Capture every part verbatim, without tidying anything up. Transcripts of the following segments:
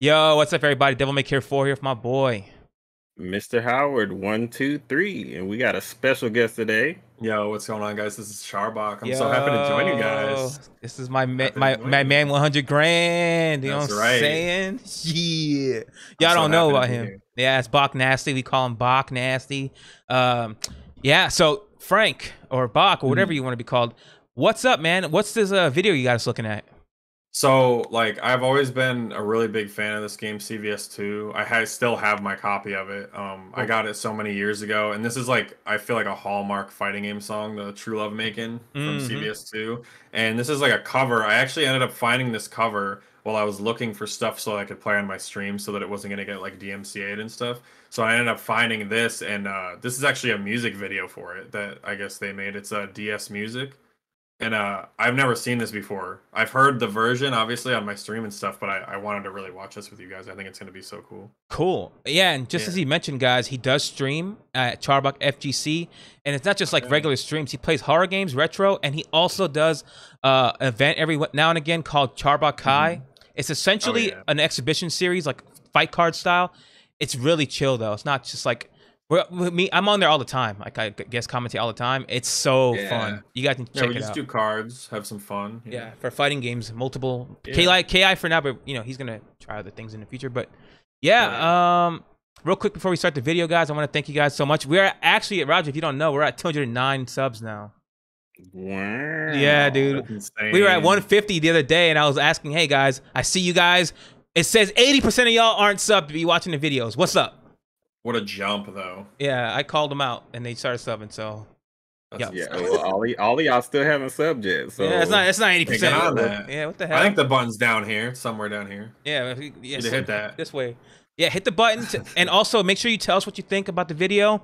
Yo, what's up, everybody? Devil May Care four here for my boy, Mister Howard. One, two, three, and we got a special guest today. Yo, what's going on, guys? This is Charbok. I'm Yo, so happy to join you guys. This is my ma my my you. man, one hundred grand. You That's know what right. I'm saying? Yeah. Y'all don't so know about him. Here. Yeah, it's Bach Nasty. We call him Bach Nasty. Um, yeah. So Frank or Bach or whatever mm. you want to be called. What's up, man? What's this uh, video you guys looking at? So, like, I've always been a really big fan of this game, C V S two. I ha still have my copy of it. Um, I got it so many years ago. And this is, like, I feel like a hallmark fighting game song, the True Love Making from mm-hmm. C V S two. And this is, like, a cover. I actually ended up finding this cover while I was looking for stuff so I could play on my stream so that it wasn't going to get, like, D M C A'd and stuff. So I ended up finding this. And uh, this is actually a music video for it that I guess they made. It's uh, D S Music. And uh, I've never seen this before. I've heard the version, obviously, on my stream and stuff, but I, I wanted to really watch this with you guys. I think it's going to be so cool. Cool. Yeah, and just yeah. as he mentioned, guys, he does stream at Charbok F G C. And it's not just like okay. regular streams. He plays horror games, retro, and he also does uh, an event every now and again called Charbok Kai. Mm-hmm. It's essentially oh, yeah. an exhibition series, like fight card style. It's really chill, though. It's not just like... Well, me, I'm on there all the time. Like I guess commentate all the time. It's so yeah. fun. You guys can check yeah, we it just out. Do cards, have some fun. Yeah, yeah for fighting games, multiple yeah. K I for now, but you know he's gonna try other things in the future. But yeah, yeah, um, real quick before we start the video, guys, I want to thank you guys so much. We are actually at Roger. If you don't know, we're at two hundred nine subs now. Wow. Yeah, dude. We were at one fifty the other day, and I was asking, hey guys, I see you guys. It says eighty percent of y'all aren't subbed to be watching the videos. What's up? What a jump, though. Yeah, I called them out, and they started subbing, so... Yep. Yeah, well, all, the, all of y'all still haven't subbed yet, so... Yeah, it's not, it's not eighty percent. On that. Yeah, what the hell? I think the button's down here, somewhere down here. Yeah, yeah so, hit that. This way. Yeah, hit the button, to, and also make sure you tell us what you think about the video.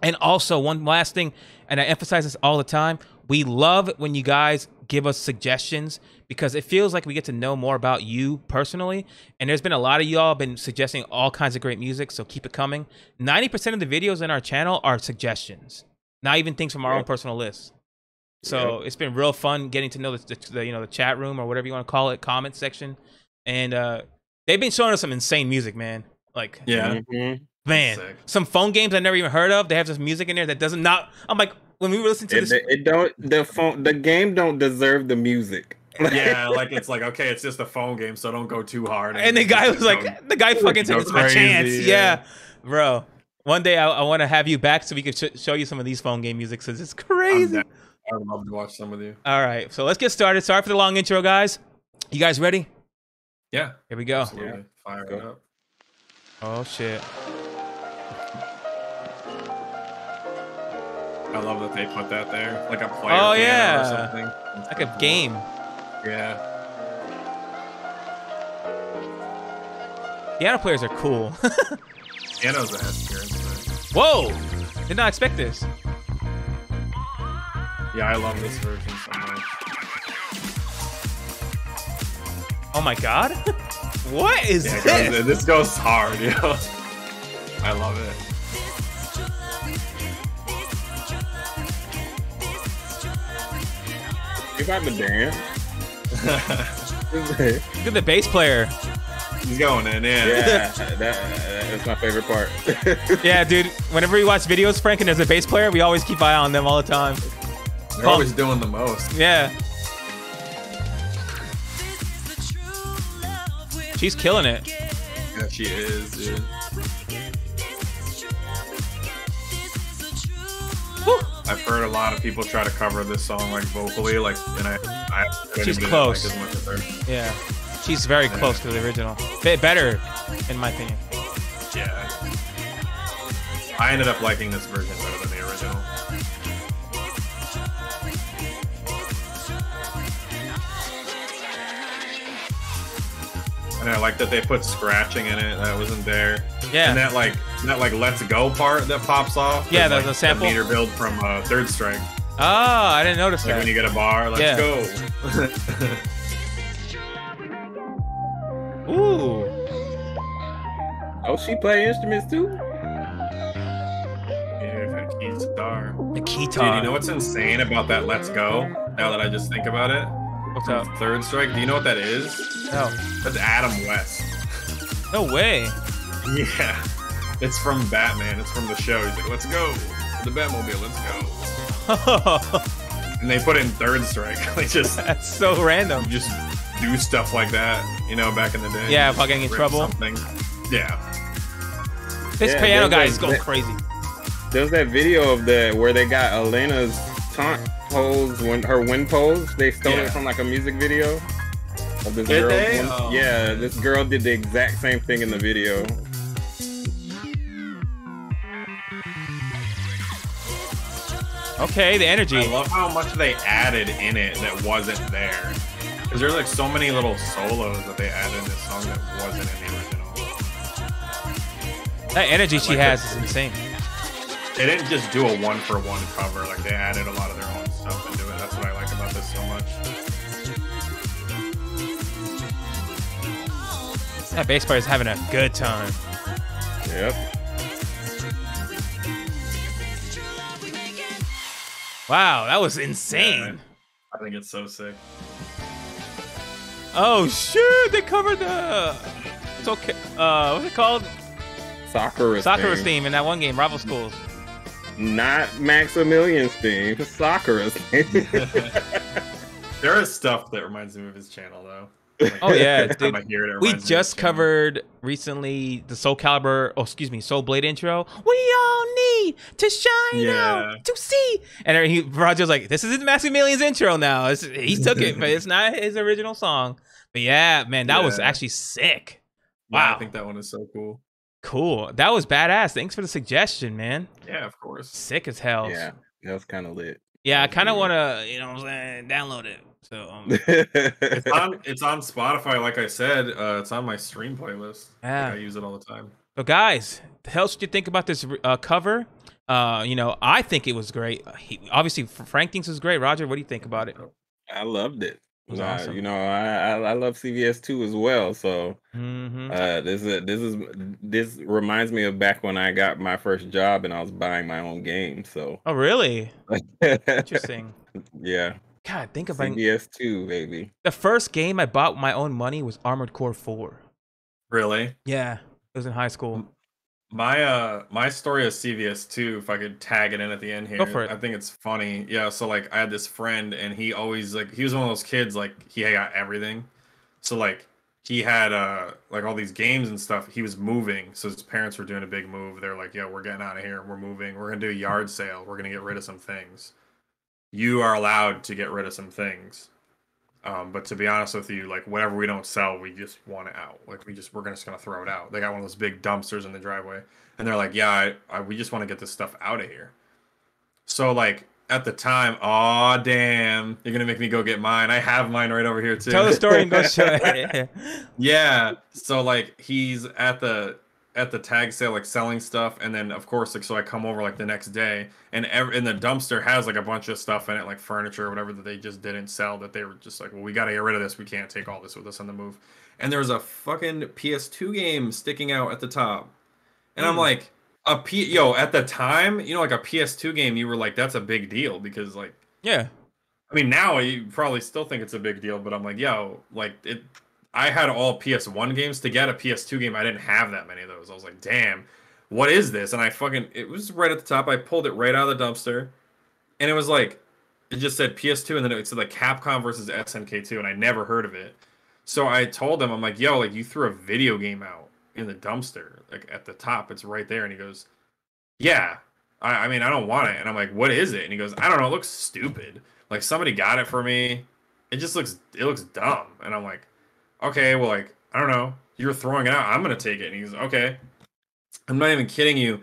And also, one last thing, and I emphasize this all the time, we love when you guys give us suggestions, because it feels like we get to know more about you personally. And there's been a lot of y'all been suggesting all kinds of great music, so keep it coming. ninety percent of the videos in our channel are suggestions, not even things from our yep. own personal list. So yep. it's been real fun getting to know the, the, the you know the chat room or whatever you want to call it, comment section, and uh, they've been showing us some insane music, man. Like yeah, mm-hmm. man, some phone games I never even heard of. They have this music in there that doesn't not. I'm like. When we listen to it, this, it don't the phone the game don't deserve the music. Yeah, like it's like okay, it's just a phone game, so don't go too hard. And, and the guy was like, go, the guy fucking said it's my chance. Yeah. yeah, bro. One day I, I want to have you back so we could sh show you some of these phone game music because it's crazy. I'd love to watch some with you. All right, so let's get started. Sorry for the long intro, guys. You guys ready? Yeah. Here we go. Absolutely. Yeah. Fire go. It up. Oh shit. I love that they put that there, like a player oh, yeah. or something. It's like a cool. game. Yeah. Piano players are cool. Piano's a head Whoa! Did not expect this. Yeah, I love this version so much. Oh my god? What is yeah, this? Goes, this goes hard, yo. I love it. If I could dance. Look at the bass player. He's going in, yeah. yeah that, that's my favorite part. Yeah, dude. Whenever we watch videos, Frank, and there's a bass player, we always keep eye on them all the time. They're oh. always doing the most. Yeah. She's killing it. Yeah, she is, dude. I've heard a lot of people try to cover this song like vocally, like, and I, I she's close. It, like, as much as yeah, she's very yeah. close to the original. Bit better, in my opinion. Yeah, I ended up liking this version better than the original. And I like that they put scratching in it that wasn't there. Yeah, and that like. That like let's go part that pops off. Yeah, that's like, a sample. The meter build from uh, Third Strike. Oh, I didn't notice like that. When you get a bar, let's yeah. go. Ooh. Oh, she play instruments too. Yeah, the guitar. The guitar. Dude, you know what's insane about that? Let's go. Now that I just think about it. What's up? Third Strike. Do you know what that is? No. That's Adam West. No way. Yeah. It's from Batman. It's from the show. He's like, let's go. The Batmobile, let's go. And they put in Third Strike. They just That's so random. Just do stuff like that, you know, back in the day. Yeah, if I get in trouble. Something. Yeah. This yeah, piano guy is going crazy. There was that video of the where they got Elena's taunt pose, when her wind pose. They stole yeah. it from like a music video. Of this did girl. They? Wind, oh. Yeah, this girl did the exact same thing in the video. Okay, the energy. I love how much they added in it that wasn't there. Because there's like so many little solos that they added in this song that wasn't in the original. That energy she like has the, is insane. They didn't just do a one-for-one cover. Like, they added a lot of their own stuff into it. That's what I like about this so much. That bass player is having a good time. Yep. Wow, that was insane. Yeah, I think it's so sick. Oh shoot, they covered the it's okay uh what's it called? Sakura Sakura's theme. theme in that one game, Rival Schools. Not Maximilian's theme, Sakura's theme. There is stuff that reminds me of his channel though. Like, oh yeah, dude. I hear it, it we just covered recently the Soul Calibur, oh excuse me, Soul Blade intro. We all need to shine yeah. out to see. And he, Roger's like, this isn't Maximilian's intro now. It's, he took it, but it's not his original song. But yeah, man, that yeah. was actually sick. Wow, yeah, I think that one is so cool. Cool, that was badass. Thanks for the suggestion, man. Yeah, of course. Sick as hell. Yeah, that was kind of lit. Yeah, I kind of want to, you know, what I'm saying, download it. So um, it's on it's on Spotify, like I said. Uh, it's on my stream playlist. Yeah. Like, I use it all the time. So guys, the hell should you think about this uh, cover? Uh, you know, I think it was great. He, obviously, Frank thinks it's great. Roger, what do you think about it? I loved it. It was uh, awesome. You know, I, I I love C V S two as well. So mm-hmm. uh, this is this is this reminds me of back when I got my first job and I was buying my own game. So oh really? Interesting. Yeah. God, think about it. C V S two, baby. The first game I bought with my own money was Armored Core four. Really? Yeah. It was in high school. My uh my story of C V S two, if I could tag it in at the end here. Go for it. I think it's funny. Yeah, so like I had this friend and he always like he was one of those kids, like he got everything. So like he had uh like all these games and stuff. He was moving, so his parents were doing a big move. They're like, yo, we're getting out of here, we're moving, we're gonna do a yard sale, we're gonna get rid of some things. You are allowed to get rid of some things. Um, but to be honest with you, like whatever we don't sell, we just want it out. Like we just, we're just going to throw it out. They got one of those big dumpsters in the driveway and they're like, yeah, I, I, we just want to get this stuff out of here. So like at the time, oh damn, you're going to make me go get mine. I have mine right over here too. Tell the story and go show it. Yeah. So like he's at the, at the tag sale, like selling stuff, and then of course, like, so I come over like the next day, and every in the dumpster has like a bunch of stuff in it, like furniture or whatever that they just didn't sell, that they were just like, well, we got to get rid of this, we can't take all this with us on the move. And there was a fucking P S two game sticking out at the top, and mm. I'm like, a P yo at the time, you know, like a P S two game, you were like, that's a big deal, because like, yeah, I mean now you probably still think it's a big deal, but I'm like, yo, like it. I had all P S one games. To get a P S two game, I didn't have that many of those. I was like, damn, what is this? And I fucking, it was right at the top. I pulled it right out of the dumpster. And it was like, it just said P S two. And then it said like Capcom versus S N K two. And I never heard of it. So I told him, I'm like, yo, like you threw a video game out in the dumpster. Like at the top, it's right there. And he goes, yeah, I, I mean, I don't want it. And I'm like, what is it? And he goes, I don't know. It looks stupid. Like somebody got it for me. It just looks, it looks dumb. And I'm like, okay, well, like, I don't know. You're throwing it out. I'm going to take it. And he goes, okay. I'm not even kidding you.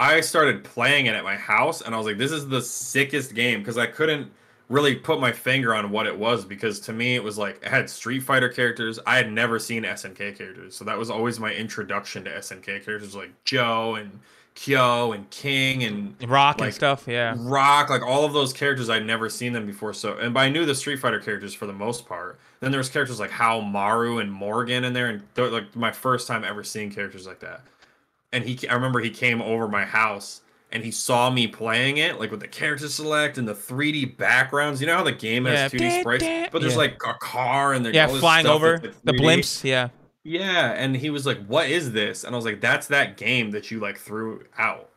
I started playing it at my house, and I was like, this is the sickest game, because I couldn't really put my finger on what it was, because to me, it was like, it had Street Fighter characters. I had never seen S N K characters, so that was always my introduction to S N K characters, like Joe and Kyo and King and Rock like, and stuff. Yeah, Rock, like all of those characters, I'd never seen them before. So, and but I knew the Street Fighter characters for the most part. Then there was characters like How Maru and Morgan in there, and like my first time ever seeing characters like that. And he, I remember he came over my house and he saw me playing it, like with the character select and the three D backgrounds. You know how the game has yeah. two D sprites, but there's yeah. like a car and there's yeah all this flying stuff over like the blimps. Yeah, Yeah, and he was like, "What is this?" And I was like, "That's that game that you like threw out,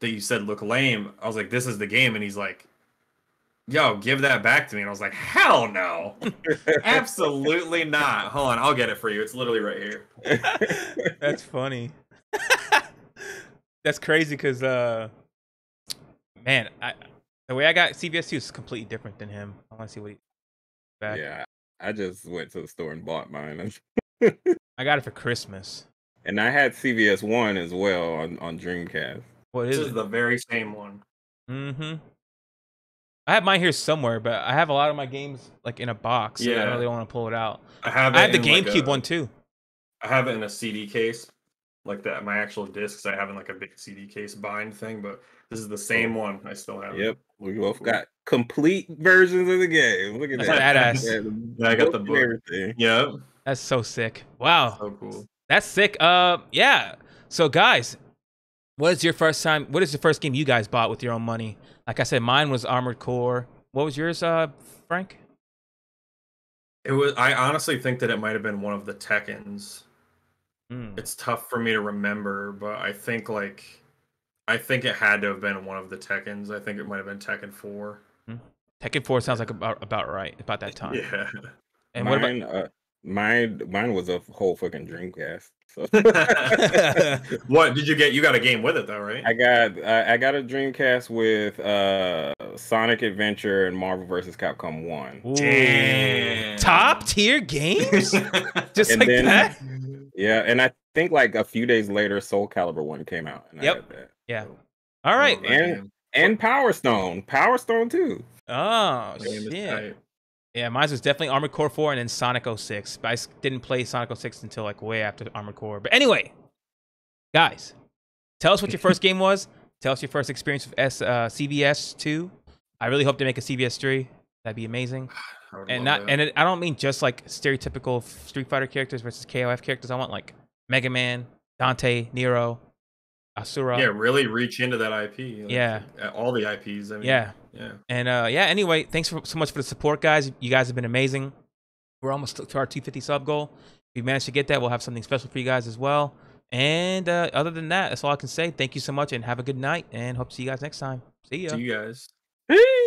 that you said look lame." I was like, "This is the game," and he's like, "Yo, give that back to me." And I was like, "Hell no, absolutely not." Hold on, I'll get it for you. It's literally right here. That's funny. That's crazy because, uh, man, I, the way I got C V S two is completely different than him. I want to see what he. Back. Yeah, I just went to the store and bought mine. I got it for Christmas. And I had C V S one as well on, on Dreamcast. What is this is it? The very same one. Mm-hmm. I have mine here somewhere, but I have a lot of my games like in a box. Yeah. So I really don't want to pull it out. I have, I have the GameCube like a, one too. I have it in a C D case. Like that, my actual discs I have in like a big C D case bind thing, but this is the same one I still have. Yep, we both got complete versions of the game. Look at That's that. That's badass. Yeah, I got the book. Everything. Yep. That's so sick. Wow. So cool. That's sick. Uh, yeah. So guys, what is your first time? What is the first game you guys bought with your own money? Like I said, mine was Armored Core. What was yours, uh, Frank? It was. I honestly think that it might have been one of the Tekkens. It's tough for me to remember, but I think like I think it had to have been one of the Tekkens. I think it might have been Tekken four. Tekken four sounds like about about right about that time. Yeah. And mine, what about uh, mine? Mine was a whole fucking Dreamcast. So. What did you get? You got a game with it though, right? I got I, I got a Dreamcast with uh, Sonic Adventure and Marvel versus Capcom one. Ooh. Damn. Top tier games, just and like then, that. Yeah, and I think like a few days later, Soul Calibur one came out. And yep. I that. Yeah. So, all right. And and Power Stone, Power Stone two. Oh shit. Yeah, mine was definitely Armored Core four and then Sonic oh six. But I didn't play Sonic oh six until like way after Armored Core. But anyway, guys, tell us what your first game was. Tell us your first experience with S, uh, C V S two. I really hope they make a C V S three. That'd be amazing. And not that. and it, I don't mean just like stereotypical Street Fighter characters versus K O F characters. I want like Mega Man, Dante, Nero, Asura. Yeah, really reach into that I P. Like, yeah, all the I Ps. I mean, yeah, yeah. And uh, yeah. Anyway, thanks for, so much for the support, guys. You guys have been amazing. We're almost to our two fifty sub goal. If we manage to get that, we'll have something special for you guys as well. And uh, other than that, that's all I can say. Thank you so much, and have a good night. And hope to see you guys next time. See ya. See you guys.